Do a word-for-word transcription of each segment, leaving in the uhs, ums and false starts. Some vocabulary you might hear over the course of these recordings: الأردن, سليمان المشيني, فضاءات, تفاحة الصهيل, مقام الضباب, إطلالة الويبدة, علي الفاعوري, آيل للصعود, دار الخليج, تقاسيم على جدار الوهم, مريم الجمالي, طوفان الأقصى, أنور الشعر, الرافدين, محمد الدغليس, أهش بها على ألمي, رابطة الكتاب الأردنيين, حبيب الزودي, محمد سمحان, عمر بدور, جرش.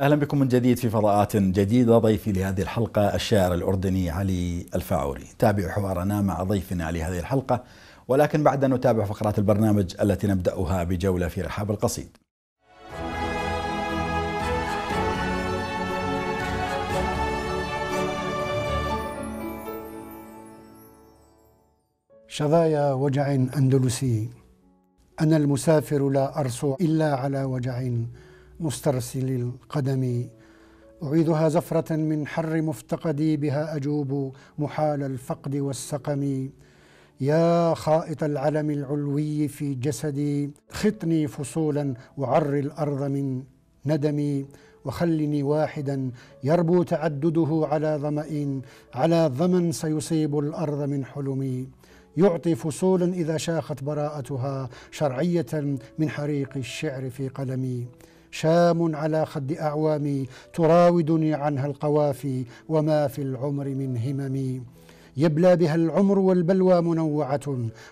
أهلا بكم من جديد في فضاءات جديدة. ضيفي لهذه الحلقة الشاعر الأردني علي الفاعوري. تابعوا حوارنا مع ضيفنا لهذه الحلقة، ولكن بعد أن نتابع فقرات البرنامج التي نبدأها بجولة في رحاب القصيد. شظايا وجع أندلسي، أنا المسافر لا أرصو إلا على وجع مسترسل القدم، أعيدها زفرة من حر مفتقدي، بها أجوب محال الفقد والسقم. يا خائط العلم العلوي في جسدي، خطني فصولا وعر الأرض من ندمي، وخلني واحدا يربو تعدده على ظمأ على ظمأ سيصيب الأرض من حلمي. يعطي فصولا إذا شاخت براءتها شرعية من حريق الشعر في قلمي. شام على خد أعوامي، تراودني عنها القوافي وما في العمر من هممي. يبلى بها العمر والبلوى منوعة،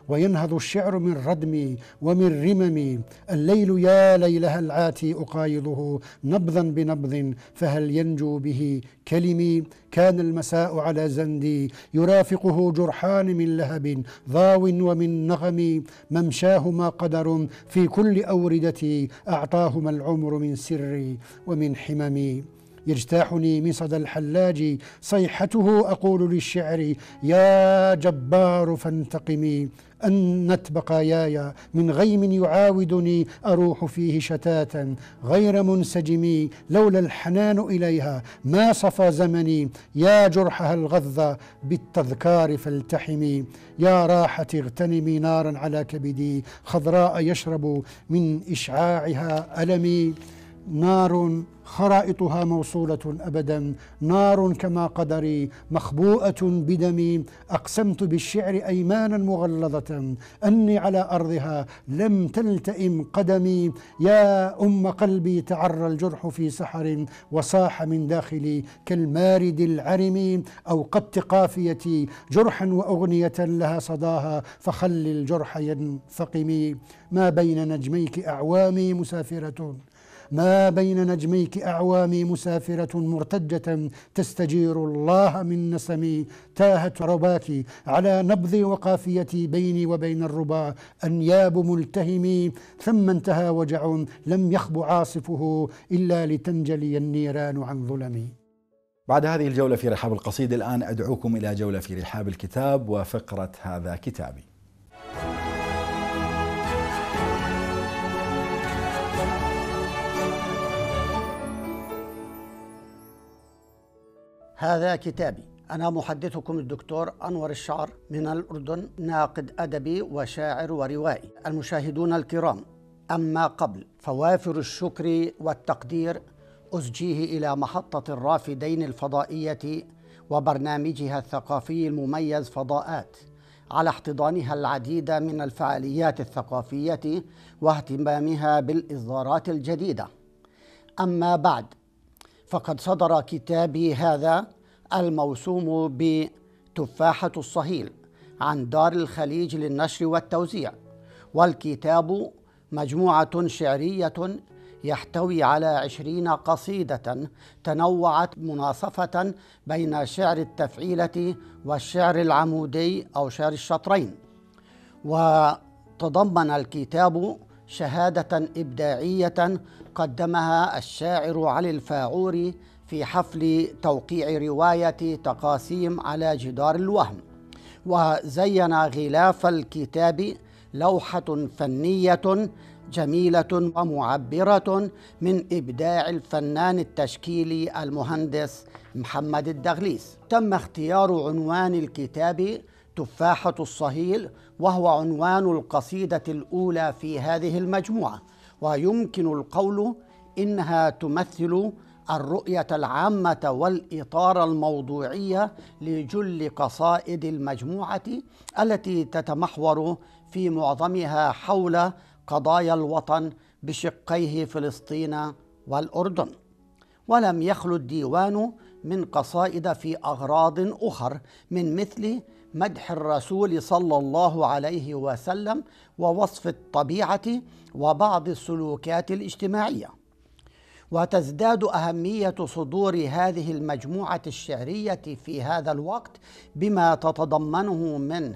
وينهض الشعر من ردمي ومن رممي. الليل يا ليلها العاتي أقايضه نبضا بنبض، فهل ينجو به كلمي؟ كان المساء على زندي، يرافقه جرحان من لهب ضاو ومن نغم. ممشاهما قدر، في كل أوردتي أعطاهما العمر من سري ومن حممي. يجتاحني مصد الحلاج صيحته، أقول للشعر يا جبار فانتقمي. أنت بقاياي من غيم يعاودني، أروح فيه شتاتا غير منسجمي. لولا الحنان إليها ما صفى زمني، يا جرحها الغذة بالتذكار فالتحمي. يا راحة اغتنمي نارا على كبدي، خضراء يشرب من إشعاعها ألمي. نار خرائطها موصولة أبدا، نار كما قدري مخبوءة بدمي. أقسمت بالشعر أيمانا مغلظة أني على أرضها لم تلتئم قدمي. يا أم قلبي تعرى الجرح في سحر، وصاح من داخلي كالمارد العرمي. أوقدت قافيتي جرحا وأغنية لها صداها، فخل الجرح ينفقمي. ما بين نجميك أعوامي مسافرة، ما بين نجميك أعوامي مسافرة، مرتجة تستجير الله من نسمي. تاهت رباك على نبضي وقافيتي، بيني وبين الربا أنياب ملتهمي. ثم انتهى وجع لم يخب عاصفه، إلا لتنجلي النيران عن ظلمي. بعد هذه الجولة في رحاب القصيد، الآن أدعوكم إلى جولة في رحاب الكتاب وفقرة هذا كتابي. هذا كتابي. أنا محدثكم الدكتور أنور الشعر من الأردن، ناقد أدبي وشاعر وروائي. المشاهدون الكرام، أما قبل فوافر الشكر والتقدير أزجيه إلى محطة الرافدين الفضائية وبرنامجها الثقافي المميز فضاءات، على احتضانها العديد من الفعاليات الثقافية واهتمامها بالإصدارات الجديدة. أما بعد، فقد صدر كتابي هذا الموسوم بتفاحة الصهيل عن دار الخليج للنشر والتوزيع، والكتاب مجموعة شعرية يحتوي على عشرين قصيدة تنوعت مناصفة بين شعر التفعيلة والشعر العمودي أو شعر الشطرين. وتضمن الكتاب شهادة إبداعية قدمها الشاعر علي الفاعوري في حفل توقيع رواية تقاسيم على جدار الوهم. وزين غلاف الكتاب لوحة فنية جميلة ومعبرة من إبداع الفنان التشكيلي المهندس محمد الدغليس. تم اختيار عنوان الكتاب تفاحة الصهيل، وهو عنوان القصيدة الأولى في هذه المجموعة، ويمكن القول إنها تمثل الرؤية العامة والإطار الموضوعي لجل قصائد المجموعة، التي تتمحور في معظمها حول قضايا الوطن بشقيه فلسطين والأردن. ولم يخلو الديوان من قصائد في أغراض أخر، من مثل مدح الرسول صلى الله عليه وسلم ووصف الطبيعة وبعض السلوكات الاجتماعية. وتزداد أهمية صدور هذه المجموعة الشعرية في هذا الوقت بما تتضمنه من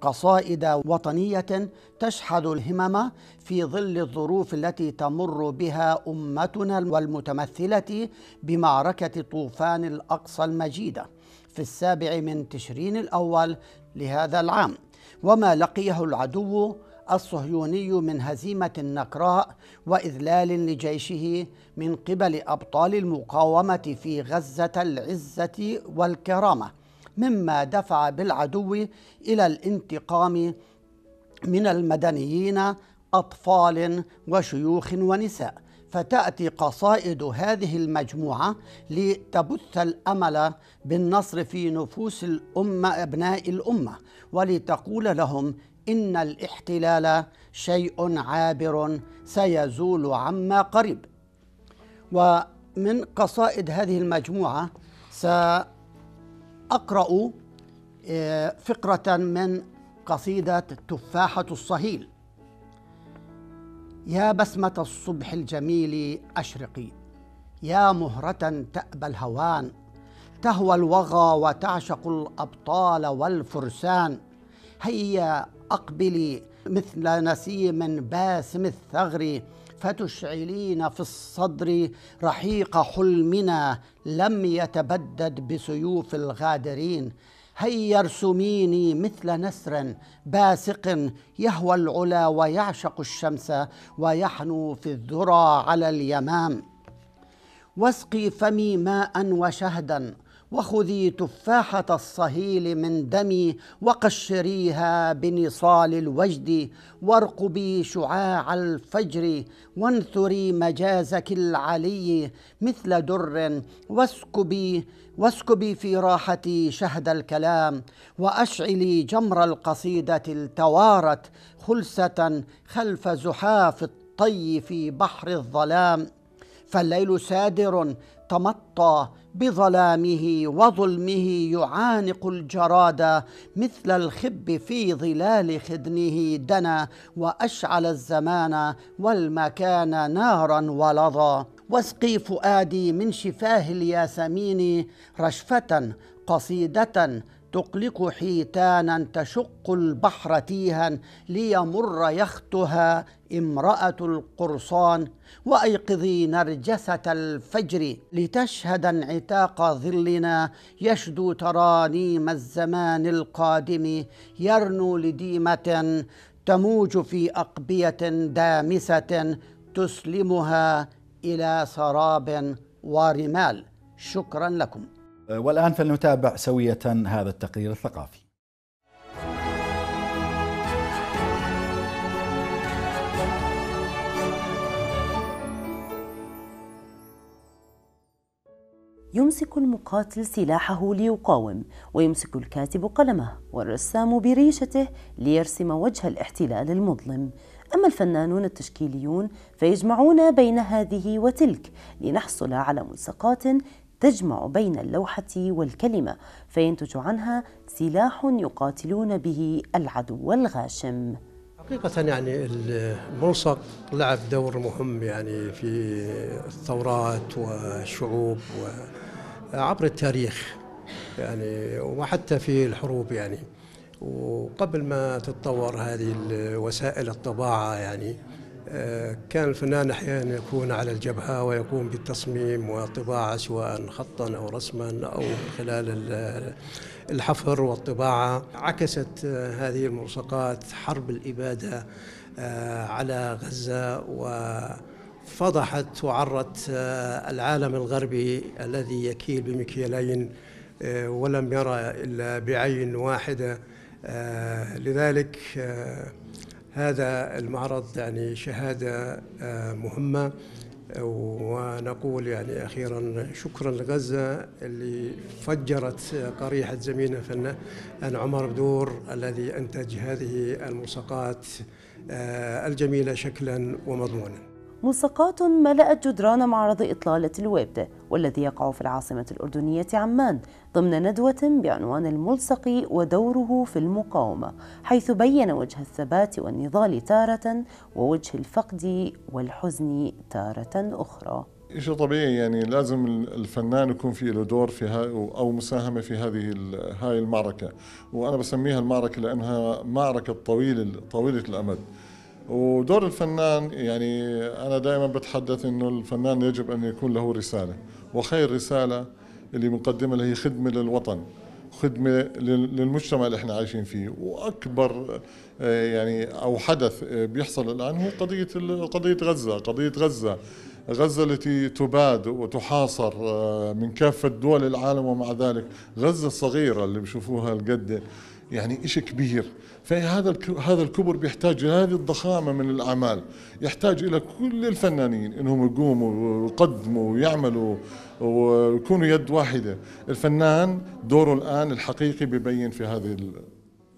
قصائد وطنية تشحذ الهمم في ظل الظروف التي تمر بها أمتنا والمتمثلة بمعركة طوفان الأقصى المجيدة في السابع من تشرين الأول لهذا العام، وما لقيه العدو الصهيوني من هزيمة نكراء وإذلال لجيشه من قبل أبطال المقاومة في غزة العزة والكرامة، مما دفع بالعدو إلى الانتقام من المدنيين أطفال وشيوخ ونساء. فتأتي قصائد هذه المجموعة لتبث الأمل بالنصر في نفوس الأمة أبناء الأمة، ولتقول لهم إن الاحتلال شيء عابر سيزول عما قريب. ومن قصائد هذه المجموعة سأقرأ فقرة من قصيدة تفاحة الصهيل. يا بسمة الصبح الجميل أشرقي، يا مهرة تأبى الهوان، تهوى الوغى وتعشق الأبطال والفرسان، هيا أقبلي مثل نسيم باسم الثغر، فتشعلين في الصدر رحيق حلمنا لم يتبدد بسيوف الغادرين، هيا ارسميني مثل نسر باسق يهوى العلا ويعشق الشمس ويحنو في الذرى على اليمام، واسقي فمي ماء وشهدا، وخذي تفاحة الصهيل من دمي وقشريها بنصال الوجد، وارقبي شعاع الفجر وانثري مجازك العلي مثل در، واسكبي واسكبي في راحتي شهد الكلام، وأشعلي جمر القصيدة التوارت خلسة خلف زحاف الطي في بحر الظلام، فالليل سادر تمطى بظلامه وظلمه يعانق الجراد مثل الخب في ظلال خدنه دنا، وأشعل الزمان والمكان نارا ولظى، واسقي فؤادي من شفاه الياسمين رشفة قصيدة تقلق حيتانا تشق البحر تيها، ليمر يختها امرأة القرصان، وأيقظي نرجسة الفجر لتشهد انعتاق ظلنا يشدو ترانيم الزمان القادم، يرنو لديمة تموج في أقبية دامسة تسلمها إلى سراب ورمال. شكرا لكم. والآن فلنتابع سوية هذا التقرير الثقافي. يمسك المقاتل سلاحه ليقاوم، ويمسك الكاتب قلمه، والرسام بريشته ليرسم وجه الاحتلال المظلم. أما الفنانون التشكيليون فيجمعون بين هذه وتلك لنحصل على ملصقات تجمع بين اللوحة والكلمة، فينتج عنها سلاح يقاتلون به العدو الغاشم. حقيقة يعني الملصق لعب دور مهم يعني في الثورات والشعوب وعبر التاريخ يعني، وحتى في الحروب يعني. وقبل ما تتطور هذه وسائل الطباعة يعني كان الفنان أحيانا يكون على الجبهة ويقوم بالتصميم والطباعة، سواء خطا أو رسما أو خلال الحفر والطباعة. عكست هذه الملصقات حرب الإبادة على غزة، وفضحت وعرت العالم الغربي الذي يكيل بمكيالين ولم يرى إلا بعين واحدة. لذلك هذا المعرض يعني شهادة مهمة، ونقول يعني أخيرا شكرا لغزة اللي فجرت قريحة زميلنا فنان عمر بدور الذي أنتج هذه الملصقات الجميلة شكلا ومضمونا. ملصقات ملأت جدران معرض إطلالة الويبدة، والذي يقع في العاصمة الأردنية عمان، ضمن ندوة بعنوان الملصق ودوره في المقاومة، حيث بين وجه الثبات والنضال تارة، ووجه الفقد والحزن تارة أخرى. شيء طبيعي، يعني لازم الفنان يكون في له دور في أو مساهمة في هذه هاي المعركة، وأنا بسميها المعركة لأنها معركة طويلة طويلة الأمد. ودور الفنان، يعني أنا دائما بتحدث إنه الفنان يجب أن يكون له رسالة، وخير رسالة اللي بنقدمها اللي هي خدمة للوطن، خدمة للمجتمع اللي احنا عايشين فيه. واكبر يعني او حدث بيحصل الان هو قضية قضية غزة، قضية غزة غزة التي تباد وتحاصر من كافة دول العالم، ومع ذلك غزة الصغيرة اللي بشوفوها القد يعني إشي كبير. فهذا هذا الكبر بيحتاج إلى هذه الضخامة من الأعمال، يحتاج إلى كل الفنانين إنهم يقوموا ويقدموا ويعملوا ويكونوا يد واحدة. الفنان دوره الآن الحقيقي بيبين في هذه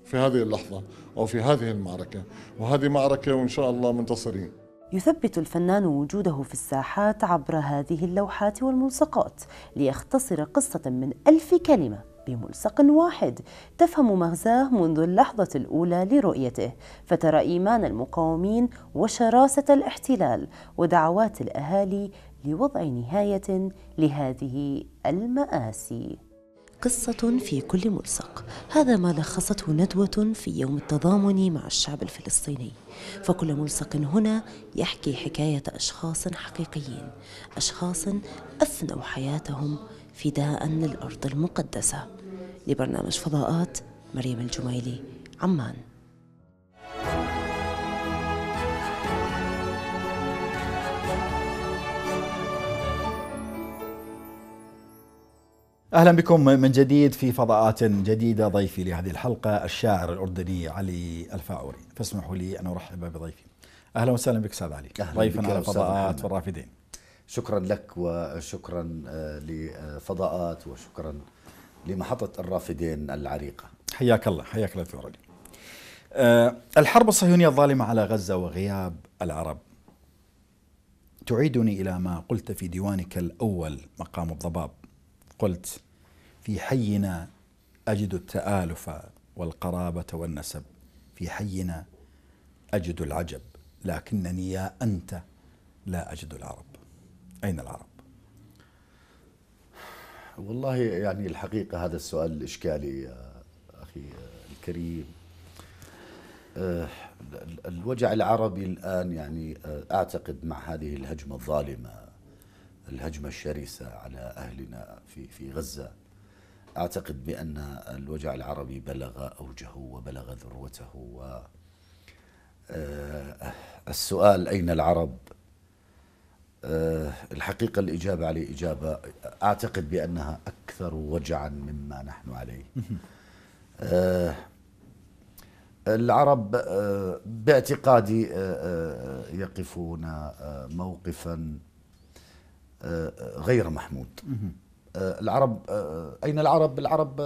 في هذه اللحظة أو في هذه المعركة، وهذه معركة وإن شاء الله منتصرين. يثبت الفنان وجوده في الساحات عبر هذه اللوحات والملصقات ليختصر قصة من ألف كلمة بملصق واحد تفهم مغزاه منذ اللحظة الأولى لرؤيته، فترى إيمان المقاومين وشراسة الاحتلال ودعوات الأهالي لوضع نهاية لهذه المآسي. قصة في كل ملصق، هذا ما لخصته ندوة في يوم التضامن مع الشعب الفلسطيني. فكل ملصق هنا يحكي حكاية أشخاص حقيقيين، أشخاص أفنوا حياتهم فداء للأرض المقدسة. لبرنامج فضاءات، مريم الجمالي، عمان. أهلا بكم من جديد في فضاءات جديدة. ضيفي لهذه الحلقة الشاعر الأردني علي الفاعوري، فاسمحوا لي أن أرحب بضيفي. أهلا وسهلا بك أستاذ علي، ضيفنا على فضاءات والرافدين. شكرا لك وشكرا لفضاءات وشكرا لمحطة الرافدين العريقة. حياك الله، حياك الله الفاعوري. الحرب الصهيونية الظالمة على غزة وغياب العرب تعيدني إلى ما قلت في ديوانك الأول مقام الضباب. قلت: في حينا أجد التآلف والقرابة والنسب، في حينا أجد العجب، لكنني يا أنت لا أجد العرب. أين العرب؟ والله يعني الحقيقة هذا السؤال الإشكالي يا أخي الكريم. الوجع العربي الآن يعني أعتقد مع هذه الهجمة الظالمة، الهجمة الشرسة على أهلنا في في غزة، أعتقد بأن الوجع العربي بلغ أوجه وبلغ ذروته. و السؤال أين العرب؟ الحقيقة الإجابة عليه إجابة أعتقد بأنها أكثر وجعا مما نحن عليه. العرب باعتقادي يقفون موقفا غير محمود. العرب أين العرب؟ العرب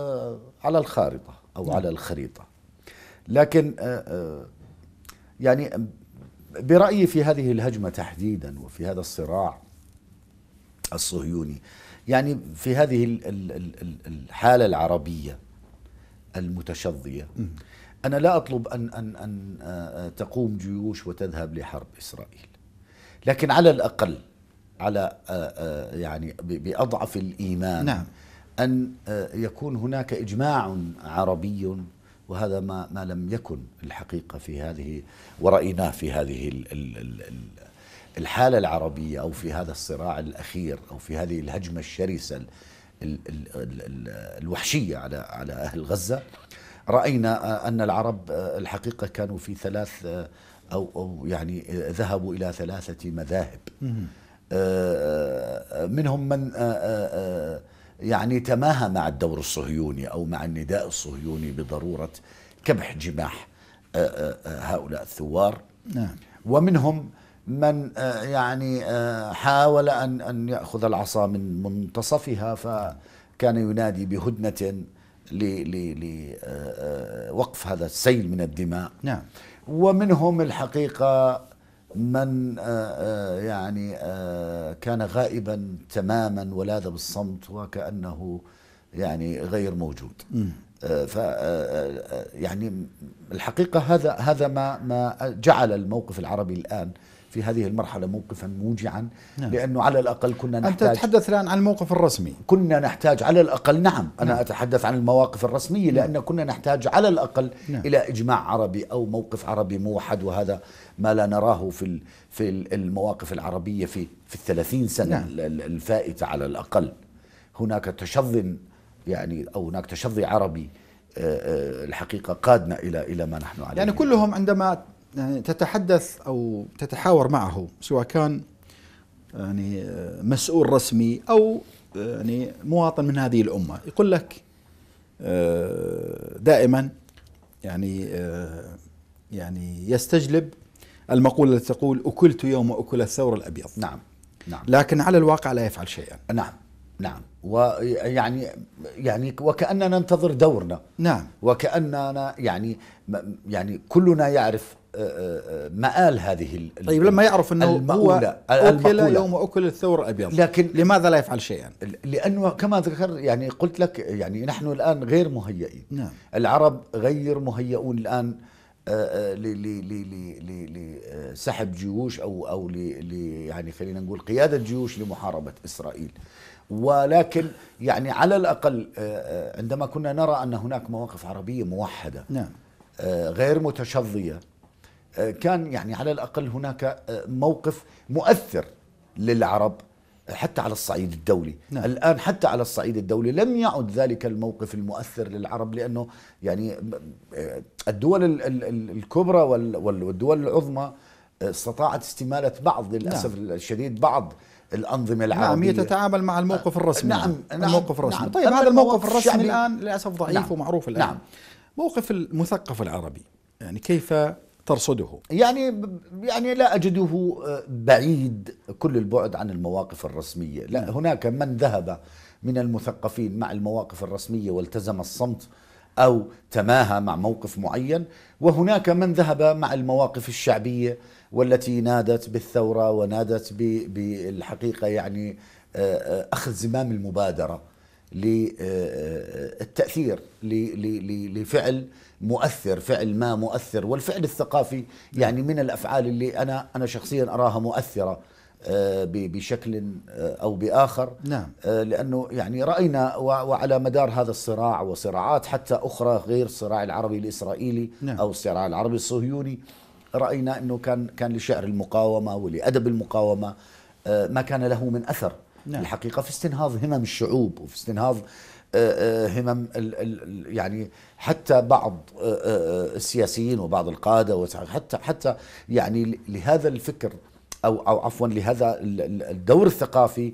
على الخارطة أو على الخريطة، لكن يعني برأيي في هذه الهجمة تحديدا وفي هذا الصراع الصهيوني، يعني في هذه الحالة العربية المتشظية، أنا لا أطلب أن أن أن تقوم جيوش وتذهب لحرب إسرائيل، لكن على الأقل على يعني بأضعف الإيمان، نعم، أن يكون هناك إجماع عربي، وهذا ما ما لم يكن الحقيقة في هذه، ورأيناه في هذه الحالة العربية أو في هذا الصراع الأخير أو في هذه الهجمة الشرسة الوحشية على على أهل غزة. رأينا أن العرب الحقيقة كانوا في ثلاث أو أو يعني ذهبوا إلى ثلاثة مذاهب. منهم من يعني تماهى مع الدور الصهيوني أو مع النداء الصهيوني بضرورة كبح جماح هؤلاء الثوار، نعم. ومنهم من يعني حاول أن أن يأخذ العصا من منتصفها، فكان ينادي بهدنة لوقف هذا السيل من الدماء، نعم. ومنهم الحقيقة من يعني كان غائبا تماما ولاذ بالصمت وكأنه يعني غير موجود. ف يعني الحقيقة هذا هذا ما ما جعل الموقف العربي الآن في هذه المرحلة موقفا موجعا، نعم. لأنه على الأقل كنا نحتاج. أنت تتحدث الآن عن الموقف الرسمي. كنا نحتاج على الأقل، نعم أنا نعم. أتحدث عن المواقف الرسمية، نعم. لأن كنا نحتاج على الأقل نعم. إلى إجماع عربي أو موقف عربي موحد، وهذا ما لا نراه في في المواقف العربية في في الثلاثين سنة نعم. الفائتة على الأقل. هناك تشظي يعني أو هناك تشظي عربي الحقيقة قادنا إلى إلى ما نحن عليه. يعني كلهم عندما تتحدث أو تتحاور معه، سواء كان يعني مسؤول رسمي أو يعني مواطن من هذه الأمة، يقول لك دائما يعني يعني يستجلب المقولة التي تقول أكلت يوم أكل الثور الأبيض. نعم نعم. لكن على الواقع لا يفعل شيئا. نعم نعم. ويعني يعني وكأننا ننتظر دورنا. نعم. وكأننا يعني يعني كلنا يعرف مآل هذه. طيب لما يعرف انه المقولة أكل يوم أكل الثور الأبيض، لكن لماذا لا يفعل شيئا؟ لأنه كما ذكر يعني قلت لك يعني نحن الآن غير مهيئين. نعم. العرب غير مهيئون الآن لسحب جيوش أو أو يعني خلينا نقول قيادة جيوش لمحاربة إسرائيل. ولكن يعني على الأقل عندما كنا نرى أن هناك مواقف عربية موحدة نعم. غير متشظية، كان يعني على الأقل هناك موقف مؤثر للعرب حتى على الصعيد الدولي. نعم. الآن حتى على الصعيد الدولي لم يعد ذلك الموقف المؤثر للعرب، لأنه يعني الدول الكبرى والدول العظمى استطاعت استمالة بعض للأسف نعم. الشديد بعض الأنظمة العربية. نعم. تتعامل مع الموقف الرسمي. نعم. نعم. الموقف الرسمي. نعم. طيب هذا الموقف الرسمي الآن للأسف ضعيف نعم. ومعروف الآن. نعم. موقف المثقف العربي يعني كيف ترصده؟ يعني يعني لا أجده بعيد كل البعد عن المواقف الرسمية. لا، هناك من ذهب من المثقفين مع المواقف الرسمية والتزم الصمت أو تماهى مع موقف معين، وهناك من ذهب مع المواقف الشعبية والتي نادت بالثورة ونادت بالحقيقة يعني أخذ زمام المبادرة للتأثير لفعل مؤثر، فعل ما مؤثر. والفعل الثقافي يعني من الأفعال اللي أنا أنا شخصيا أراها مؤثرة بشكل أو بآخر. نعم. لأنه يعني رأينا وعلى مدار هذا الصراع وصراعات حتى أخرى غير الصراع العربي الإسرائيلي نعم. أو الصراع العربي الصهيوني، رأينا أنه كان كان لشعر المقاومة ولأدب المقاومة ما كان له من أثر نعم. الحقيقة في استنهاض همم الشعوب وفي استنهاض همم يعني حتى بعض السياسيين وبعض القادة، حتى حتى يعني لهذا الفكر أو أو عفوا لهذا الدور الثقافي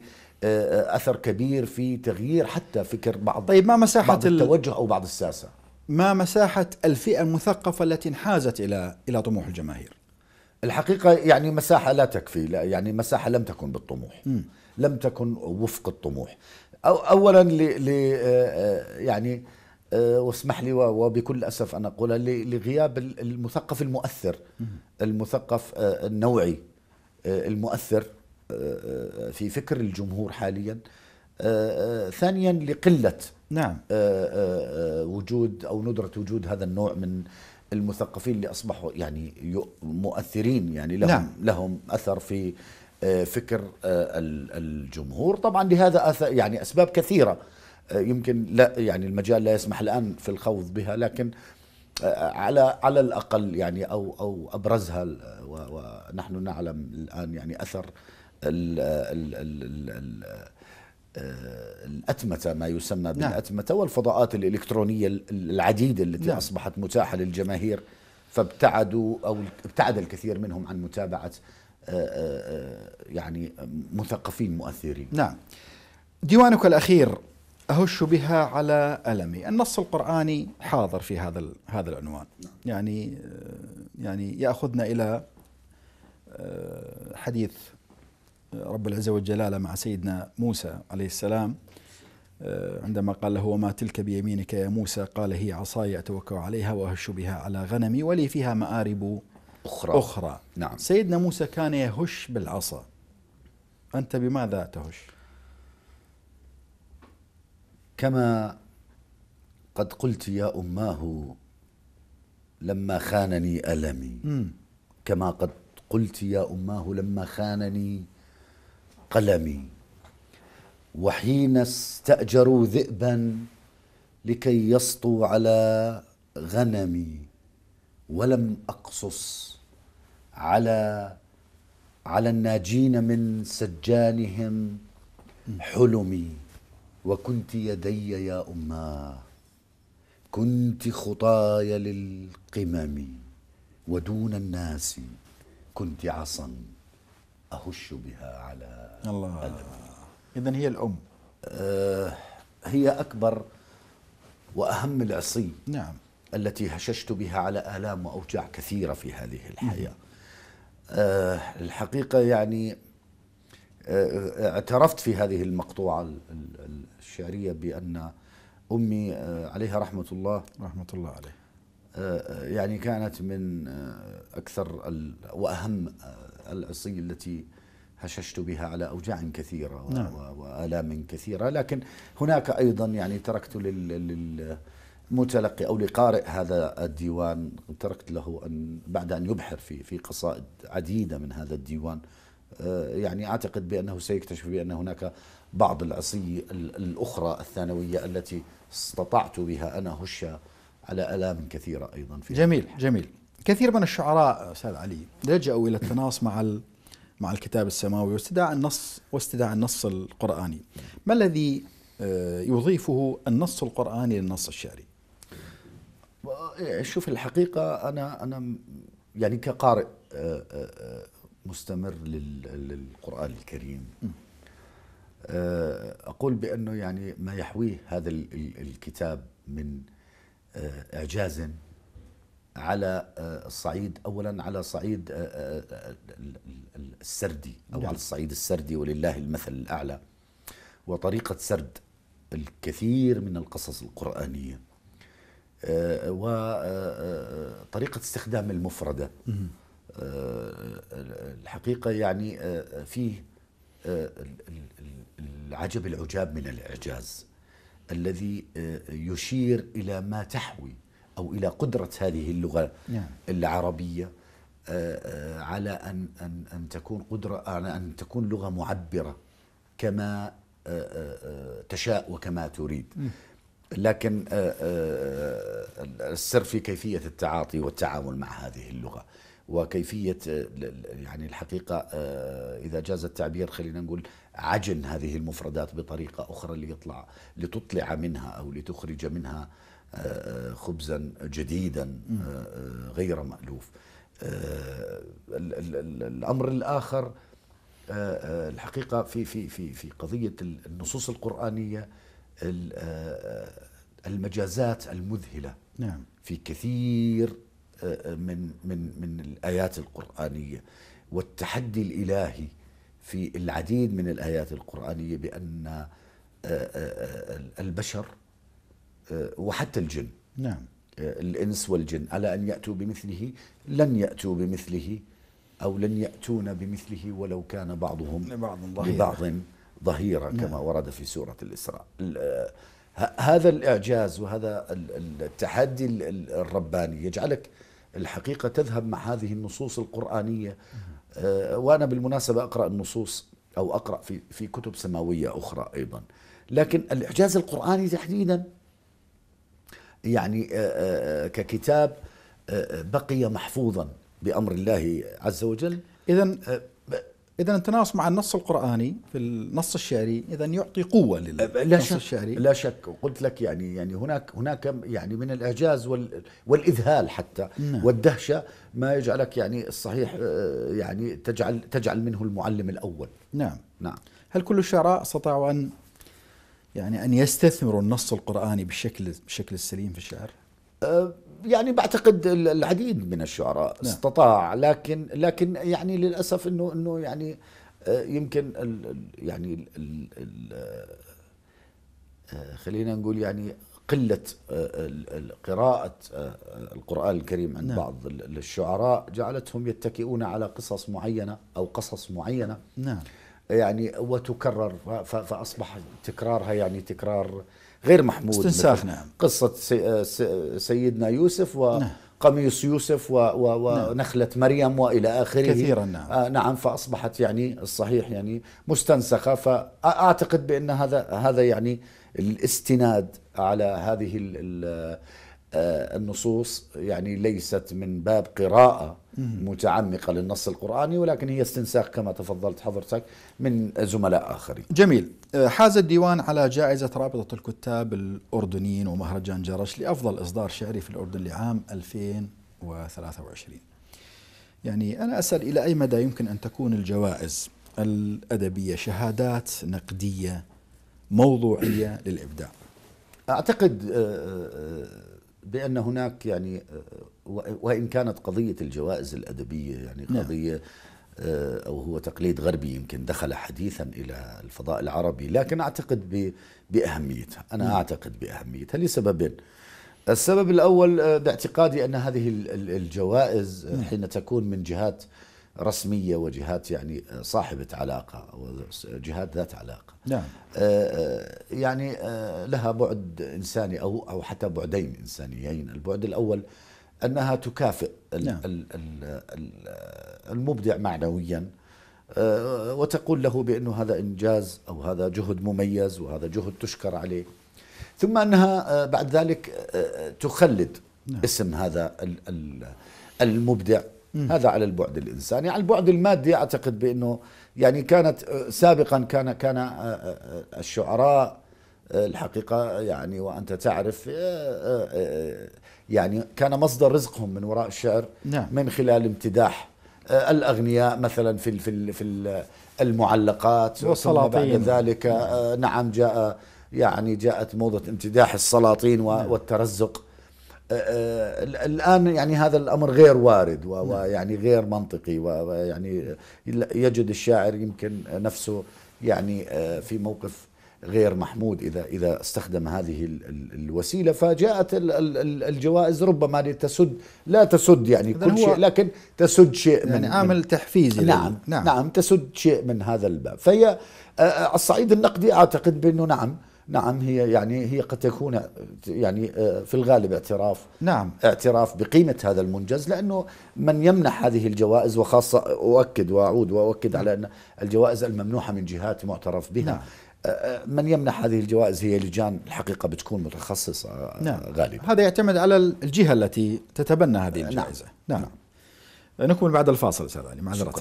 أثر كبير في تغيير حتى فكر بعض. طيب ما مساحة بعض التوجه أو بعض الساسة؟ ما مساحة الفئة المثقفة التي انحازت إلى إلى طموح الجماهير؟ الحقيقة يعني مساحة لا تكفي، لا يعني مساحة لم تكن بالطموح، م. لم تكن وفق الطموح. أو أولا ل يعني واسمح لي وبكل أسف أن أقولها، لغياب المثقف المؤثر، المثقف النوعي المؤثر في فكر الجمهور حاليا. ثانيا لقلة نعم وجود أو ندرة وجود هذا النوع من المثقفين اللي أصبحوا يعني مؤثرين، يعني لهم نعم. لهم أثر في فكر الجمهور. طبعا لهذا أثر يعني أسباب كثيرة يمكن لا يعني المجال لا يسمح الآن في الخوض بها، لكن على على الأقل يعني أو أو أبرزها ونحن نعلم الآن يعني أثر ال ال ال ال الأتمتة، ما يسمى بالأتمتة والفضاءات الإلكترونية العديدة التي نعم. أصبحت متاحة للجماهير، فابتعدوا أو ابتعد الكثير منهم عن متابعة يعني مثقفين مؤثرين. نعم. ديوانك الأخير أهش بها على ألمي، النص القرآني حاضر في هذا هذا العنوان. نعم. يعني يعني يأخذنا إلى حديث رب العزة والجلالة مع سيدنا موسى عليه السلام عندما قال له وما تلك بيمينك يا موسى، قال هي عصاي أتوكأ عليها وأهش بها على غنمي ولي فيها مآرب أخرى أخرى. نعم. سيدنا موسى كان يهش بالعصا، أنت بماذا تهش؟ كما قد قلت يا أماه لما خانني ألمي، م. كما قد قلت يا أماه لما خانني قلمي، وحين استأجروا ذئبا لكي يسطوا على غنمي، ولم أقصص على على الناجين من سجانهم حلمي، وكنت يدي يا أماه كنت خطايا للقمم، ودون الناس كنت عصا أهش بها على ألمي. إذن هي الأم، آه هي أكبر وأهم العصي نعم التي هششت بها على آلام وأوجاع كثيرة في هذه الحياة. آه الحقيقة يعني آه اعترفت في هذه المقطوعة الشعرية بأن أمي آه عليها رحمة الله رحمة الله عليه آه يعني كانت من آه أكثر وأهم آه العصي التي هششت بها على أوجاع كثيرة نعم. وآلام كثيرة، لكن هناك أيضا يعني تركت للمتلقي أو لقارئ هذا الديوان، تركت له أن بعد أن يبحر في في قصائد عديدة من هذا الديوان يعني أعتقد بأنه سيكتشف بأن هناك بعض العصي الأخرى الثانوية التي استطعت بها أنا هش على آلام كثيرة أيضا. في جميل جميل. كثير من الشعراء أستاذ علي لجأوا إلى التناص مع ال مع الكتاب السماوي واستدعاء النص واستدعاء النص القرآني. ما الذي يضيفه النص القرآني للنص الشعري؟ شوف الحقيقة أنا أنا يعني كقارئ مستمر للقرآن الكريم أقول بأنه يعني ما يحويه هذا الكتاب من إعجاز على الصعيد، أولا على صعيد السردي أو على الصعيد السردي ولله المثل الأعلى، وطريقة سرد الكثير من القصص القرآنية، وطريقة استخدام المفردة. الحقيقة يعني فيه العجب العجاب من الإعجاز الذي يشير إلى ما تحوي أو إلى قدرة هذه اللغة نعم. العربية على أن أن أن تكون قدرة على أن تكون لغة معبرة كما تشاء وكما تريد، لكن السر في كيفية التعاطي والتعامل مع هذه اللغة وكيفية يعني الحقيقة إذا جاز التعبير خلينا نقول عجن هذه المفردات بطريقة أخرى ليطلع لتطلع منها أو لتخرج منها خبزا جديدا غير مألوف. الأمر الآخر الحقيقة في في في في قضية النصوص القرآنية المجازات المذهلة نعم. في كثير من من من الآيات القرآنية، والتحدي الإلهي في العديد من الآيات القرآنية بأن البشر وحتى الجن نعم الإنس والجن على أن يأتوا بمثله لن يأتوا بمثله أو لن يأتون بمثله ولو كان بعضهم لبعض ظهيرا, لبعض ظهيرا نعم. كما ورد في سورة الإسراء. هذا الإعجاز وهذا التحدي الرباني يجعلك الحقيقة تذهب مع هذه النصوص القرآنية. وأنا بالمناسبة أقرأ النصوص أو أقرأ في, في كتب سماوية أخرى أيضا، لكن الإعجاز القرآني تحديدا يعني ككتاب بقي محفوظا بأمر الله عز وجل. إذن إذن التناص مع النص القرآني في النص الشعري إذن يعطي قوة للنص الشعري. لا شك، قلت لك يعني يعني هناك هناك يعني من الإعجاز والإذهال حتى نعم. والدهشة ما يجعلك يعني الصحيح يعني تجعل تجعل منه المعلم الأول نعم نعم. هل كل الشعراء استطاعوا أن يعني أن يستثمروا النص القرآني بالشكل بالشكل السليم في الشعر؟ يعني بعتقد العديد من الشعراء نعم. استطاع، لكن لكن يعني للأسف إنه إنه يعني يمكن ال يعني ال ال خلينا نقول يعني قلة قراءة القرآن الكريم عند نعم. بعض الشعراء جعلتهم يتكئون على قصص معينة أو قصص معينة نعم. يعني وتكرر فأصبح تكرارها يعني تكرار غير محمود. استنساخ نعم. قصة سيدنا يوسف و قميص يوسف ونخلة نعم. مريم وإلى آخره كثيرا نعم. آه نعم فأصبحت يعني الصحيح يعني مستنسخة. فأعتقد بأن هذا هذا يعني الاستناد على هذه ال ال النصوص يعني ليست من باب قراءة متعمقة للنص القرآني، ولكن هي استنساخ كما تفضلت حضرتك من زملاء آخرين. جميل. حاز الديوان على جائزة رابطة الكتاب الأردنيين ومهرجان جرش لأفضل إصدار شعري في الأردن لعام ألفين وثلاثة وعشرين. يعني أنا أسأل إلى أي مدى يمكن أن تكون الجوائز الأدبية شهادات نقدية موضوعية للإبداع؟ أعتقد بأن هناك يعني وإن كانت قضية الجوائز الأدبية يعني قضية أو هو تقليد غربي يمكن دخل حديثا إلى الفضاء العربي، لكن أعتقد بأهميتها. أنا أعتقد بأهميتها لسببين. السبب الأول باعتقادي أن هذه الجوائز حين تكون من جهات رسمية وجهات يعني صاحبة علاقة وجهات ذات علاقة نعم. يعني لها بعد إنساني أو أو حتى بعدين إنسانيين. البعد الأول أنها تكافئ نعم. المبدع معنويا وتقول له بأنه هذا إنجاز أو هذا جهد مميز وهذا جهد تشكر عليه، ثم أنها بعد ذلك تخلد نعم. اسم هذا المبدع. هذا على البعد الإنساني. على البعد المادي أعتقد بأنه يعني كانت سابقا كان كان الشعراء الحقيقة يعني وأنت تعرف يعني كان مصدر رزقهم من وراء الشعر نعم. من خلال امتداح الأغنياء مثلا في في في المعلقات وبعد ذلك نعم. نعم جاء يعني جاءت موضة امتداح السلاطين والترزق. الآن يعني هذا الأمر غير وارد ويعني غير منطقي، ويعني يجد الشاعر يمكن نفسه يعني في موقف غير محمود إذا إذا استخدم هذه الوسيلة. فجاءت الجوائز ربما لتسد لا تسد يعني كل شيء، لكن تسد شيء يعني من عامل تحفيزي نعم نعم, نعم تسد شيء من هذا الباب. فهي على الصعيد النقدي أعتقد بأنه نعم نعم هي يعني هي قد تكون يعني في الغالب اعتراف نعم اعتراف بقيمة هذا المنجز، لأنه من يمنح هذه الجوائز وخاصة أؤكد وأعود وأؤكد على أن الجوائز الممنوحة من جهات معترف بها نعم. من يمنح هذه الجوائز هي لجان الحقيقة بتكون متخصصة نعم. غالبا هذا يعتمد على الجهة التي تتبنى هذه الجائزة نعم, نعم. نعم. نكمل بعد الفاصل أستاذ علي معذرة.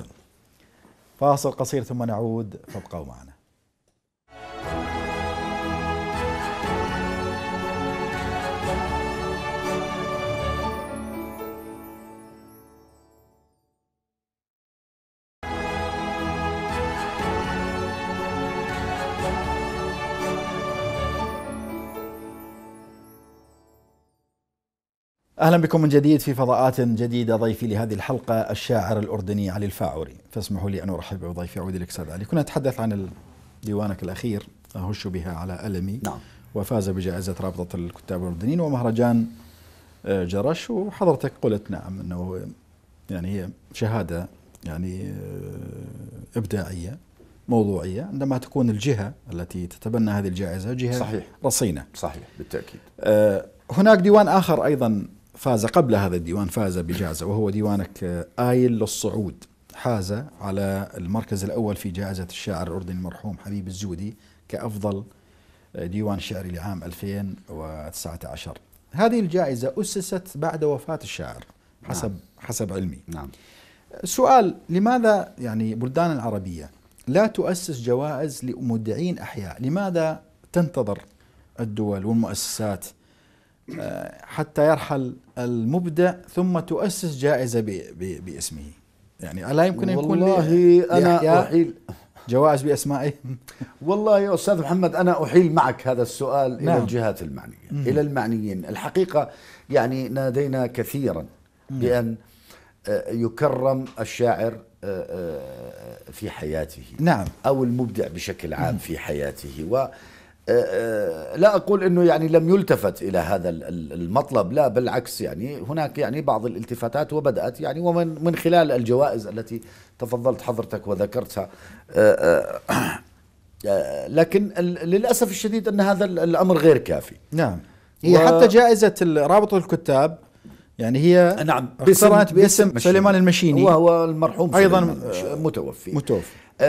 فاصل قصير ثم نعود فابقوا معنا. أهلا بكم من جديد في فضاءات جديدة. ضيفي لهذه الحلقة الشاعر الأردني علي الفاعوري، فاسمحوا لي أن أرحب بضيفي. عودي لك أستاذ علي، كنا نتحدث عن ديوانك الأخير أهش بها على ألمي نعم. وفاز بجائزة رابطة الكتاب الأردنيين ومهرجان جرش، وحضرتك قلت نعم أنه يعني هي شهادة يعني إبداعية موضوعية عندما تكون الجهة التي تتبنى هذه الجائزة جهة صحيح. رصينة صحيح بالتأكيد. هناك ديوان آخر أيضا فاز قبل هذا الديوان، فاز بجائزة وهو ديوانك آيل للصعود، حاز على المركز الأول في جائزة الشاعر الأردني المرحوم حبيب الزودي كأفضل ديوان شعري لعام ألفين وتسعة عشر. هذه الجائزة أسست بعد وفاة الشاعر حسب نعم. حسب علمي نعم. سؤال، لماذا يعني بلدان العربية لا تؤسس جوائز لمبدعين أحياء؟ لماذا تنتظر الدول والمؤسسات حتى يرحل المبدع ثم تؤسس جائزة باسمه؟ يعني ألا يمكن أن يكون لأحياء أحيل جوائز بأسمائه؟ والله يا أستاذ محمد أنا أحيل معك هذا السؤال نعم. إلى الجهات المعنية مم. إلى المعنيين. الحقيقة يعني نادينا كثيرا مم. بأن يكرم الشاعر في حياته نعم. أو المبدع بشكل عام مم. في حياته، و لا أقول أنه يعني لم يلتفت إلى هذا المطلب، لا بالعكس يعني هناك يعني بعض الالتفاتات وبدأت يعني ومن من خلال الجوائز التي تفضلت حضرتك وذكرتها. لكن للأسف الشديد أن هذا الأمر غير كافي نعم. هي حتى جائزة رابطة الكتاب يعني هي نعم اخترعت باسم سليمان المشيني وهو المرحوم أيضا متوفي, متوفي. آه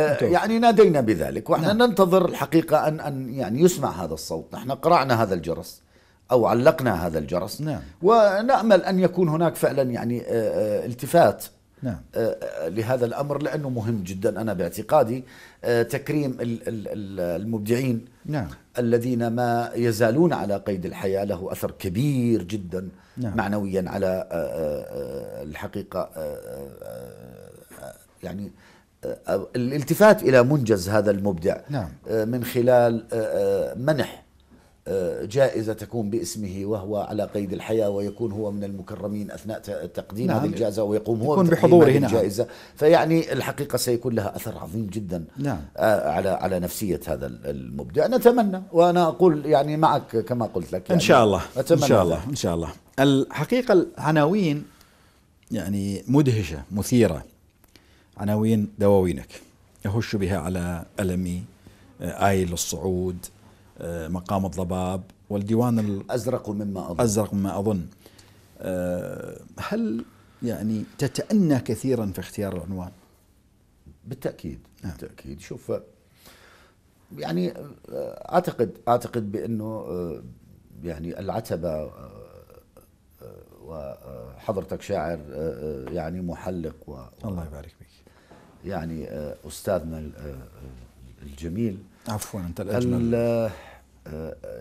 متوفي. يعني نادينا بذلك ونحن نعم. ننتظر الحقيقة أن, أن يعني يسمع هذا الصوت. نحن قرعنا هذا الجرس أو علقنا هذا الجرس نعم. ونأمل أن يكون هناك فعلا يعني آه التفات نعم. آه لهذا الأمر لأنه مهم جدا. أنا باعتقادي آه تكريم المبدعين نعم. الذين ما يزالون على قيد الحياة له أثر كبير جدا نعم. معنويا على آه آه الحقيقة آه آه يعني آه الالتفات إلى منجز هذا المبدع نعم. آه من خلال آه منح جائزة تكون باسمه وهو على قيد الحياة ويكون هو من المكرمين أثناء تقديم نعم. هذه الجائزة ويقوم هو بتقديم هذه الجائزة نعم. فيعني الحقيقة سيكون لها أثر عظيم جدا نعم. على على نفسية هذا المبدع. نتمنى وأنا أقول يعني معك كما قلت لك يعني إن شاء الله إن شاء الله إن شاء الله. الحقيقة العناوين يعني مدهشة مثيرة. عناوين دواوينك أهش بها على ألمي, آيل للصعود, مقام الضباب, والديوان أزرق مما أظن, أزرق مما أظن. هل يعني تتأنى كثيرا في اختيار العنوان؟ بالتأكيد بالتأكيد. شوف يعني أعتقد أعتقد بأنه يعني العتبة وحضرتك شاعر يعني محلق و الله يبارك فيك يعني أستاذنا الجميل عفوا أنت الأجمل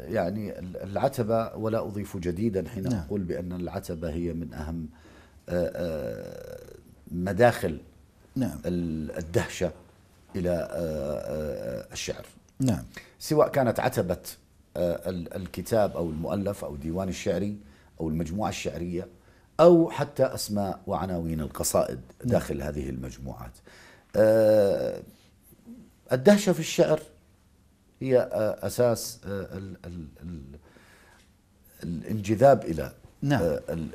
يعني العتبة ولا أضيف جديدا حين نعم. أقول بأن العتبة هي من أهم مداخل نعم. الدهشة إلى الشعر نعم. سواء كانت عتبة الكتاب أو المؤلف أو الديوان الشعري أو المجموعة الشعرية أو حتى أسماء وعناوين القصائد داخل نعم. هذه المجموعات. الدهشة في الشعر هي أساس ال ال ال الانجذاب إلى نعم.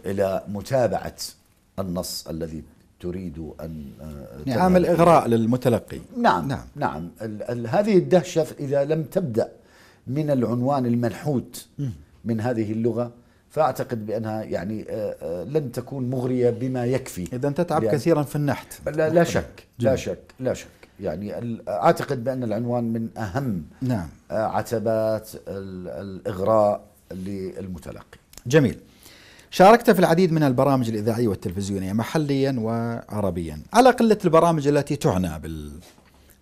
إلى متابعة النص الذي تريد أن عامل إغراء للمتلقي نعم نعم, نعم. ال ال هذه الدهشة إذا لم تبدأ من العنوان المنحوت من هذه اللغة فأعتقد بأنها يعني لن تكون مغرية بما يكفي. إذا تتعب كثيرا في النحت لا, لا شك جميل. لا شك لا شك يعني أعتقد بأن العنوان من أهم نعم. عتبات الإغراء للمتلقي. جميل. شاركت في العديد من البرامج الإذاعية والتلفزيونية محليا وعربيا على قلة البرامج التي تعنى بال...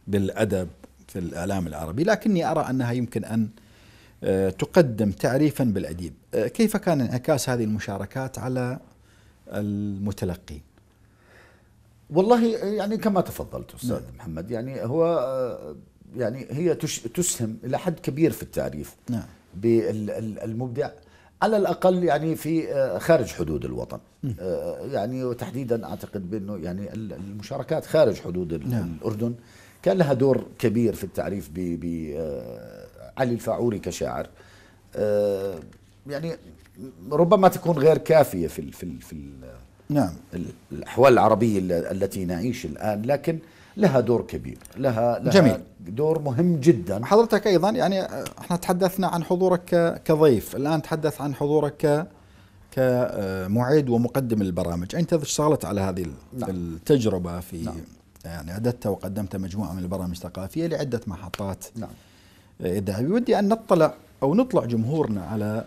بالأدب في الإعلام العربي, لكني أرى أنها يمكن أن تقدم تعريفا بالأديب. كيف كان انعكاس هذه المشاركات على المتلقي؟ والله يعني كما تفضلت أستاذ نعم. محمد يعني هو يعني هي تسهم إلى حد كبير في التعريف نعم. بالمبدع على الأقل يعني في خارج حدود الوطن نعم. يعني وتحديدا أعتقد بأنه يعني المشاركات خارج حدود نعم. الأردن كان لها دور كبير في التعريف بعلي الفاعوري كشاعر. يعني ربما تكون غير كافية في ال في ال في ال نعم الأحوال العربية التي نعيش الآن, لكن لها دور كبير, لها, لها جميل. دور مهم جدا. حضرتك أيضا يعني احنا تحدثنا عن حضورك كضيف, الآن تحدث عن حضورك كمعد ومقدم البرامج. أنت اشتغلت على هذه نعم. التجربة في نعم. يعني عددت وقدمت مجموعة من البرامج الثقافية لعدة محطات نعم. إذا ودي أن نطلع أو نطلع جمهورنا على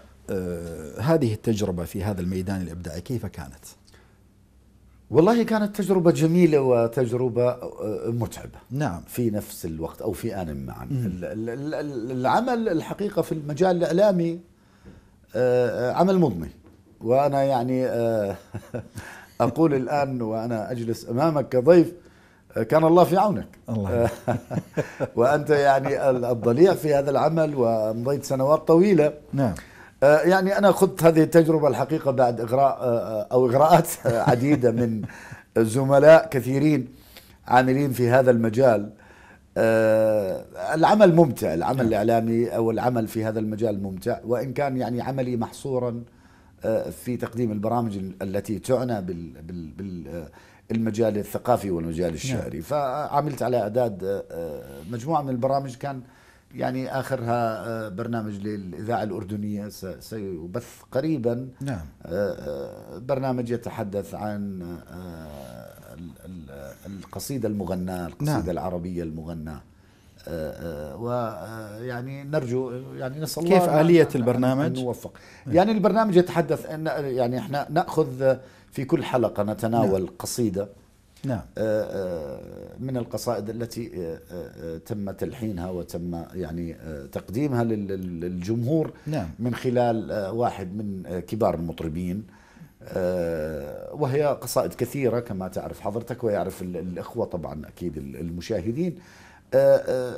هذه التجربة في هذا الميدان الإبداعي كيف كانت؟ والله كانت تجربة جميلة وتجربة متعبة نعم في نفس الوقت أو في آن معا. العمل الحقيقة في المجال الإعلامي عمل مضني, وأنا يعني أقول الآن وأنا أجلس أمامك كضيف كان الله في عونك الله وأنت يعني الضليع في هذا العمل ومضيت سنوات طويلة نعم. يعني أنا خضت هذه التجربة الحقيقة بعد إغراء أو إغراءات عديدة من زملاء كثيرين عاملين في هذا المجال. العمل ممتع, العمل الإعلامي أو العمل في هذا المجال ممتع, وإن كان يعني عملي محصورا في تقديم البرامج التي تعنى بالمجال الثقافي والمجال الشعري. فعملت على إعداد مجموعة من البرامج كان يعني آخرها برنامج للإذاعة الأردنية سيبث قريبا. نعم. برنامج يتحدث عن القصيدة المغناة، القصيدة نعم. العربية المغناة، ويعني نرجو يعني نسأل الله. كيف آلية البرنامج؟ نوفق. يعني البرنامج يتحدث أن يعني احنا نأخذ في كل حلقة نتناول نعم. قصيدة نعم. من القصائد التي تم تلحينها وتم يعني تقديمها للجمهور نعم. من خلال واحد من كبار المطربين، وهي قصائد كثيرة كما تعرف حضرتك ويعرف الإخوة طبعا أكيد المشاهدين.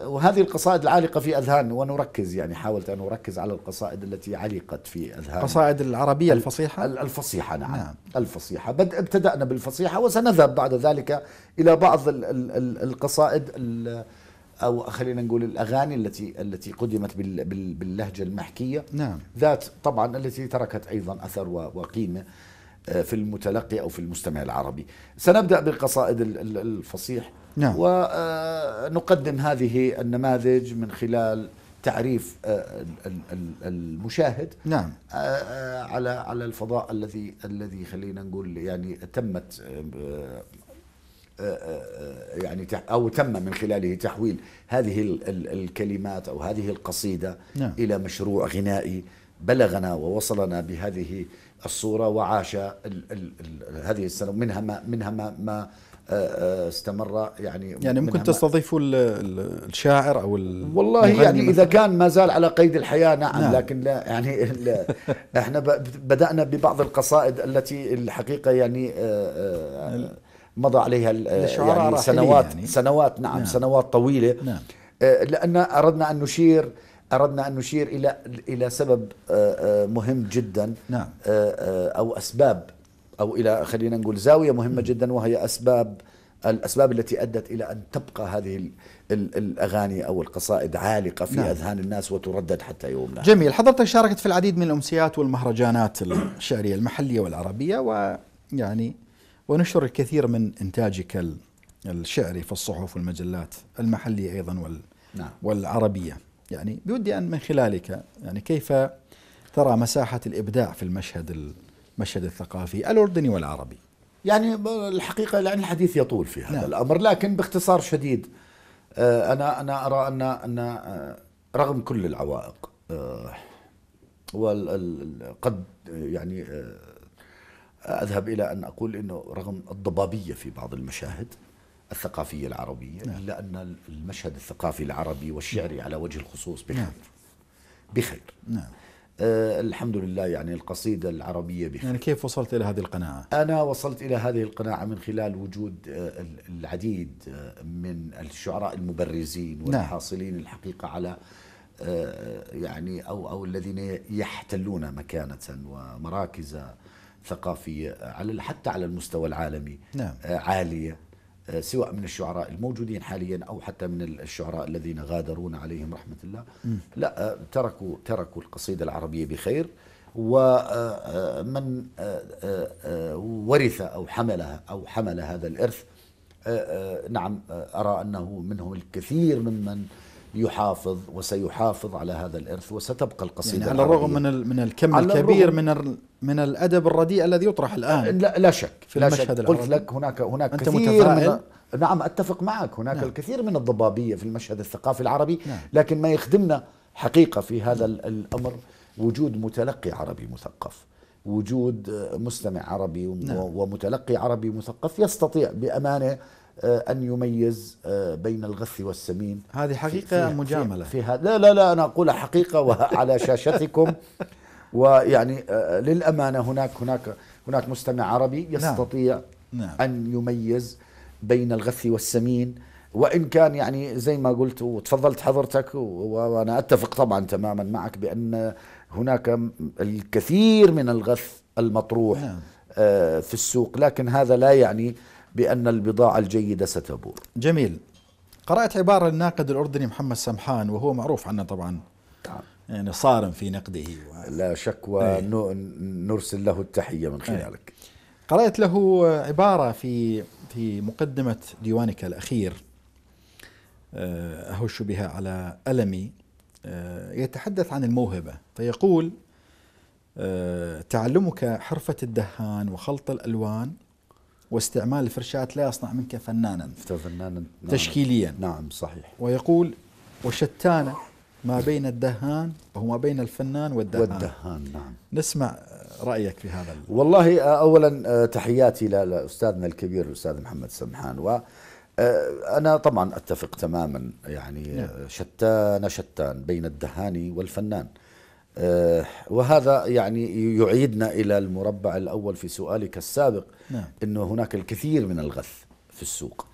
وهذه القصائد العالقة في أذهان، ونركز يعني حاولت أن أركز على القصائد التي علقت في أذهان، القصائد العربية الفصيحة الفصيحة نعم, نعم. الفصيحة. بدأ ابتدأنا بالفصيحة وسنذهب بعد ذلك إلى بعض ال ال القصائد ال أو خلينا نقول الأغاني التي التي قدمت بال بال باللهجة المحكية نعم. ذات طبعا التي تركت أيضا أثر وقيمة في المتلقي أو في المستمع العربي. سنبدأ بالقصائد الفصيح نعم. ونقدم هذه النماذج من خلال تعريف المشاهد نعم. على على الفضاء الذي الذي خلينا نقول يعني تمت يعني أو تم من خلاله تحويل هذه الكلمات أو هذه القصيدة نعم. إلى مشروع غنائي بلغنا ووصلنا بهذه الصورة وعاش ال ال ال هذه السنة، منها ما منها ما, ما استمر يعني يعني ممكن تستضيفوا الشاعر او والله يعني مثل. اذا كان ما زال على قيد الحياة نعم, نعم. لكن لا يعني لا احنا بدأنا ببعض القصائد التي الحقيقة يعني مضى عليها يعني سنوات يعني. سنوات نعم, نعم سنوات طويلة نعم. لأن اردنا ان نشير أردنا أن نشير إلى إلى سبب مهم جدا نعم. أو أسباب أو إلى خلينا نقول زاوية مهمة جدا، وهي أسباب الأسباب التي أدت إلى أن تبقى هذه الأغاني أو القصائد عالقة في نعم. أذهان الناس وتردد حتى يومنا. جميل. حضرتك شاركت في العديد من الأمسيات والمهرجانات الشعرية المحلية والعربية، ويعني ونشر الكثير من إنتاجك الشعري في الصحف والمجلات المحلية أيضا وال نعم. والعربية. يعني بودي أن من خلالك يعني كيف ترى مساحة الإبداع في المشهد المشهد الثقافي الأردني والعربي؟ يعني الحقيقة لأن الحديث يطول في هذا نعم. الأمر، لكن باختصار شديد أنا أنا أرى أن أن رغم كل العوائق وقد يعني أذهب إلى أن أقول إنه رغم الضبابية في بعض المشاهد الثقافية العربية نعم. إلا أن المشهد الثقافي العربي والشعري على وجه الخصوص بخير نعم. بخير نعم. آه الحمد لله. يعني القصيدة العربية بخير. يعني كيف وصلت إلى هذه القناعة؟ أنا وصلت إلى هذه القناعة من خلال وجود آه العديد آه من الشعراء المبرزين والحاصلين نعم. الحقيقة على آه يعني أو أو الذين يحتلون مكانة ومراكز ثقافية على حتى على المستوى العالمي نعم. آه عالية، سواء من الشعراء الموجودين حاليا أو حتى من الشعراء الذين غادرون عليهم رحمة الله م. لا تركوا تركوا القصيدة العربية بخير، ومن ورث أو حملها أو حمل هذا الإرث نعم أرى أنه منهم الكثير ممن يحافظ وسيحافظ على هذا الإرث وستبقى القصيدة يعني على الرغم من من الكم الكبير من من الأدب الرديء الذي يطرح الآن. لا, لا شك في لا المشهد شك. العربي قلت لك هناك هناك أنت كثير من نعم أتفق معك هناك نعم. الكثير من الضبابية في المشهد الثقافي العربي نعم. لكن ما يخدمنا حقيقة في هذا الأمر وجود متلقي عربي مثقف، وجود مستمع عربي نعم. ومتلقي عربي مثقف يستطيع بأمانة أن يميز بين الغث والسمين. هذه حقيقة مجاملة في هذا. لا لا لا أنا أقول حقيقة وعلى شاشتكم ويعني للأمانة هناك هناك هناك مستمع عربي يستطيع نعم. أن يميز بين الغث والسمين، وإن كان يعني زي ما قلت وتفضلت حضرتك وأنا أتفق طبعا تماما معك بأن هناك الكثير من الغث المطروح نعم. في السوق، لكن هذا لا يعني بأن البضاعة الجيدة ستبور. جميل. قرأت عبارة الناقد الأردني محمد سمحان، وهو معروف عنه طبعا نعم. يعني صارم في نقده و... لا شك ونرسل له التحية من خلالك. قرأت له عبارة في في مقدمة ديوانك الأخير أهش بها على ألمي، يتحدث عن الموهبة فيقول: تعلمك حرفة الدهان وخلط الألوان واستعمال الفرشات لا يصنع منك فنانا فنانا تشكيليا. نعم صحيح. ويقول: وشتان ما بين الدهان وهو ما بين الفنان والدهان, والدهان. نعم. نسمع رأيك في هذا. والله أولا تحياتي لأستاذنا الكبير الأستاذ محمد سمحان، و أنا طبعا أتفق تماما يعني. نعم. شتان شتان بين الدهان والفنان، وهذا يعني يعيدنا إلى المربع الأول في سؤالك السابق. نعم. أنه هناك الكثير من الغث في السوق،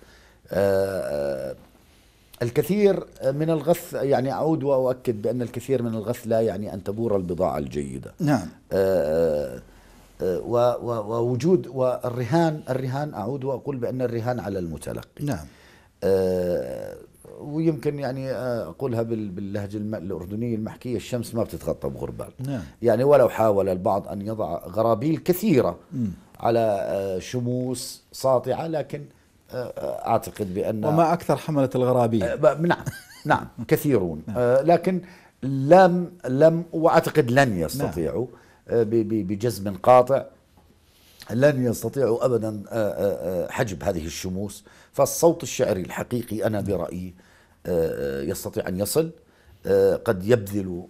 الكثير من الغث، يعني أعود وأؤكد بأن الكثير من الغث لا يعني أن تبور البضاعة الجيدة. نعم. ووجود والرهان، الرهان أعود وأقول بأن الرهان على المتلقي. نعم. ويمكن يعني أقولها باللهجة الأردنية المحكية: الشمس ما بتتغطى بغربال. نعم. يعني ولو حاول البعض أن يضع غرابيل كثيرة م. على شموس ساطعة، لكن أعتقد بأن وما أكثر حملة الغرابيل. نعم نعم كثيرون. نعم. لكن لم لم وأعتقد لن يستطيعوا. نعم. بجزم قاطع لن يستطيعوا أبدا حجب هذه الشموس، فالصوت الشعري الحقيقي أنا برأيي يستطيع أن يصل، قد يبذل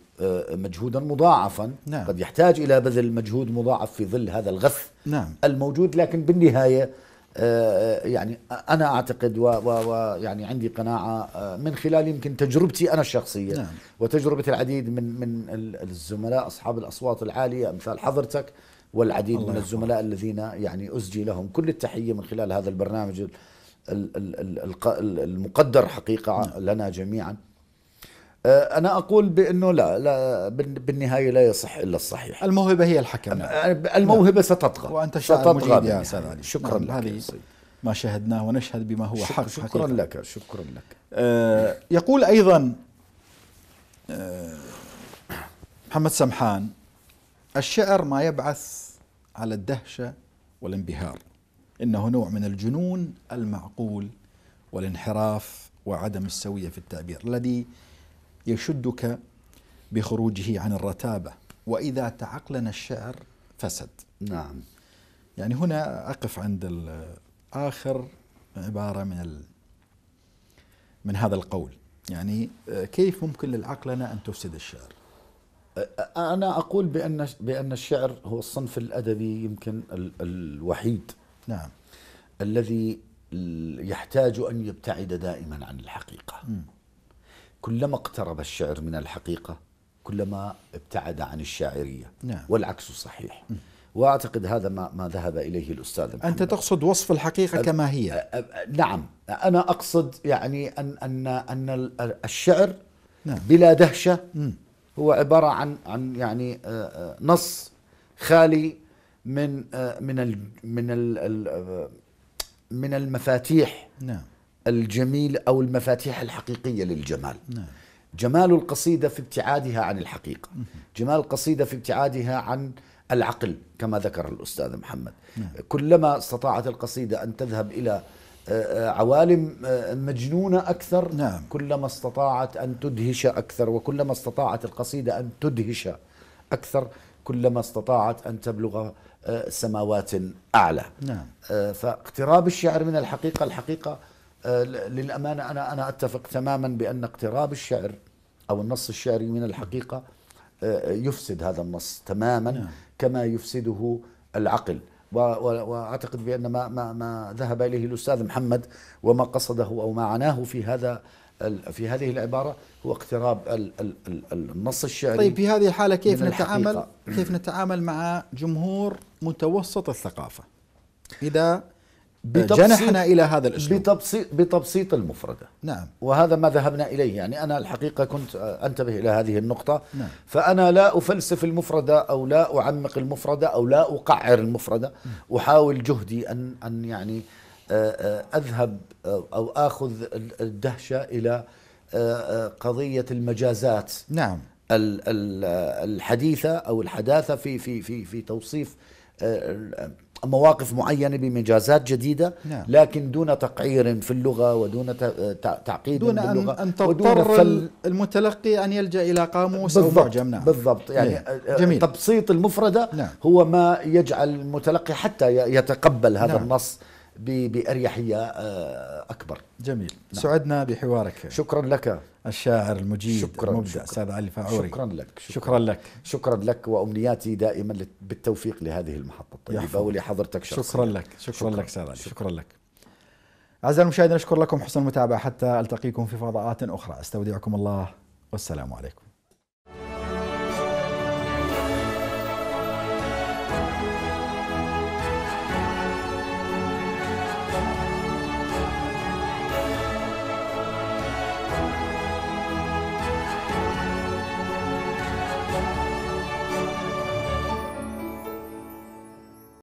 مجهودا مضاعفا. نعم. قد يحتاج إلى بذل مجهود مضاعف في ظل هذا الغث. نعم. الموجود، لكن بالنهاية يعني أنا أعتقد ويعني عندي قناعة من خلال يمكن تجربتي أنا الشخصية. نعم. وتجربة العديد من من الزملاء أصحاب الأصوات العالية أمثال حضرتك والعديد من الزملاء الذين يعني أزجي لهم كل التحية من خلال هذا البرنامج المقدر حقيقة لنا جميعا. أنا أقول بأنه لا, لا بالنهاية لا يصح إلا الصحيح. الموهبة هي الحكم. الموهبة ستطغى وأنت شاعر مجيد يا أستاذ علي. شكرا لك. هذه ما شاهدناه ونشهد بما هو حق. شكرا لك. شكرا لك. آه يقول أيضا آه محمد سمحان: الشعر ما يبعث على الدهشة والانبهار، إنه نوع من الجنون المعقول والانحراف وعدم السوية في التعبير الذي يشدك بخروجه عن الرتابة، وإذا تعقلنا الشعر فسد. نعم. يعني هنا أقف عند آخر عبارة من من هذا القول، يعني كيف ممكن للعقلنة أن تفسد الشعر؟ أنا أقول بأن بأن الشعر هو الصنف الأدبي يمكن الوحيد. نعم. الذي يحتاج أن يبتعد دائما عن الحقيقة. م. كلما اقترب الشعر من الحقيقة كلما ابتعد عن الشاعرية. نعم. والعكس صحيح. م. وأعتقد هذا ما, ما ذهب إليه الأستاذ محمد. أنت تقصد وصف الحقيقة أب كما هي. أب نعم أنا أقصد يعني أن, أن, أن الشعر. نعم. بلا دهشة. م. هو عبارة عن, عن يعني نص خالي من, من, ال من, ال من المفاتيح. نعم. الجميل أو المفاتيح الحقيقية للجمال. نعم. جمال القصيدة في ابتعادها عن الحقيقة. نعم. جمال القصيدة في ابتعادها عن العقل كما ذكر الأستاذ محمد. نعم. كلما استطاعت القصيدة أن تذهب إلى عوالم مجنونة أكثر. نعم. كلما استطاعت أن تدهش أكثر، وكلما استطاعت القصيدة أن تدهش أكثر كلما استطاعت أن تبلغ سماوات أعلى. نعم. فاقتراب الشعر من الحقيقة الحقيقة للأمانة أنا أنا أتفق تماما بأن اقتراب الشعر أو النص الشعري من الحقيقة يفسد هذا النص تماما. نعم. كما يفسده العقل، وأعتقد بأن ما, ما, ما ذهب إليه الأستاذ محمد وما قصده أو ما عناه في هذا في هذه العبارة هو اقتراب ال ال ال النص الشعري. طيب في هذه الحالة كيف نتعامل كيف نتعامل مع جمهور متوسط الثقافة إذا جنحنا إلى هذا الأسلوب؟ بتبسيط, بتبسيط المفردة. نعم. وهذا ما ذهبنا إليه، يعني أنا الحقيقة كنت أنتبه إلى هذه النقطة. نعم. فأنا لا أفلسف المفردة أو لا أعمق المفردة أو لا أقعر المفردة. م. أحاول جهدي أن, أن يعني أذهب أو أخذ الدهشة إلى قضية المجازات. نعم. الحديثة أو الحداثة في, في, في, في توصيف مواقف معينة بمجازات جديدة، نعم. لكن دون تقعير في اللغة ودون تعقيد دون باللغة، دون أن تضطر فل... المتلقي أن يلجأ إلى قاموس أو معجم. نعم بالضبط، يعني جميل. تبسيط المفردة نعم. هو ما يجعل المتلقي حتى يتقبل هذا نعم. النص بأريحية أكبر. جميل نعم. سعدنا بحوارك، شكرا لك الشاعر المجيد شكراً المبدع أستاذ علي الفاعوري. شكرا لك شكراً, شكرا لك شكرا لك وأمنياتي دائما بالتوفيق لهذه المحطة الطيبة ولحضرتك شخصيا. شكرا لك شكرا لك أستاذ علي، شكرا لك. أعزائي المشاهدين، أشكر لكم حسن المتابعة، حتى ألتقيكم في فضاءات أخرى، استودعكم الله والسلام عليكم.